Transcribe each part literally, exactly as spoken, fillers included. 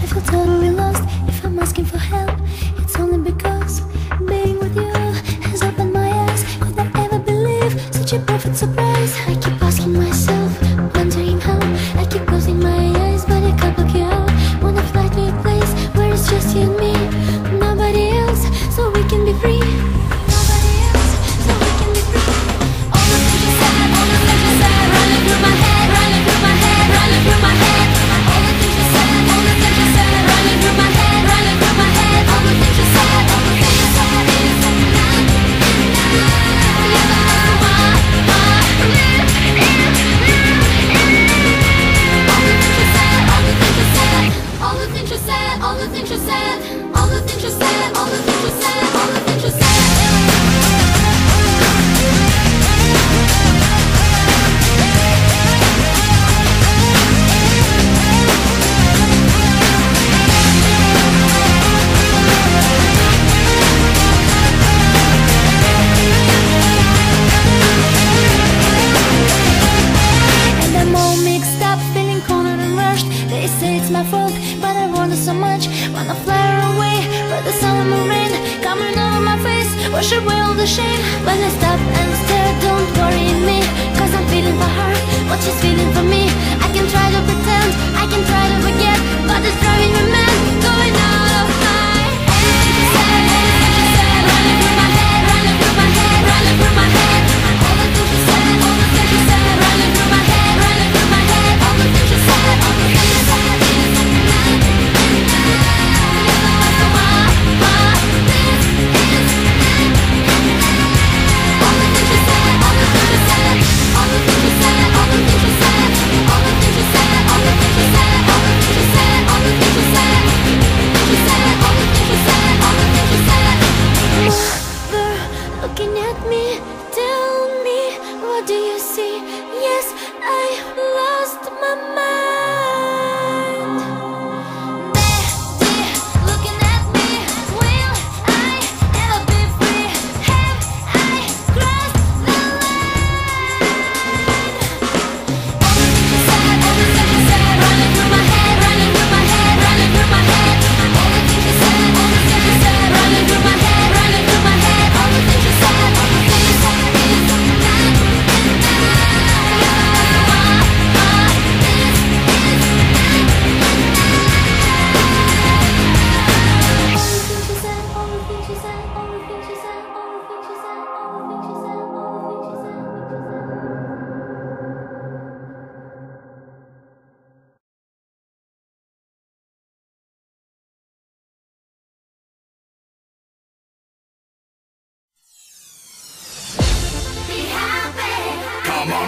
I feel totally lost. If I'm asking for help, it's only because being with you has opened my eyes. Could I ever believe such a perfect surprise? I keep asking myself, wondering how. I keep closing my eyes, but I can't look you out. Wanna fly to a place where it's just you and me, nobody else, so we can be free. Nobody else, so we can be free. All the things you said, all the things you said, running through my head, running through my head, running through my head. It's my fault, but I wonder so much. Wanna fly away, but the sun and the rain coming over my face, wash away all the shame. When I stop and stare, don't worry me, cause I'm feeling for her, what she's feeling for me. I can try to pretend, I can try to forget, but it's driving me mad, going out of my head. Running through my head, running through my head, running through my head. All the things you said, all the things you said, running through my head, running through my head. All the things you said, all the things you said.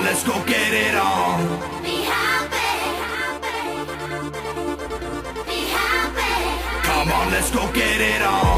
Let's go get it on. Be happy. Be happy. Come on, let's go get it on.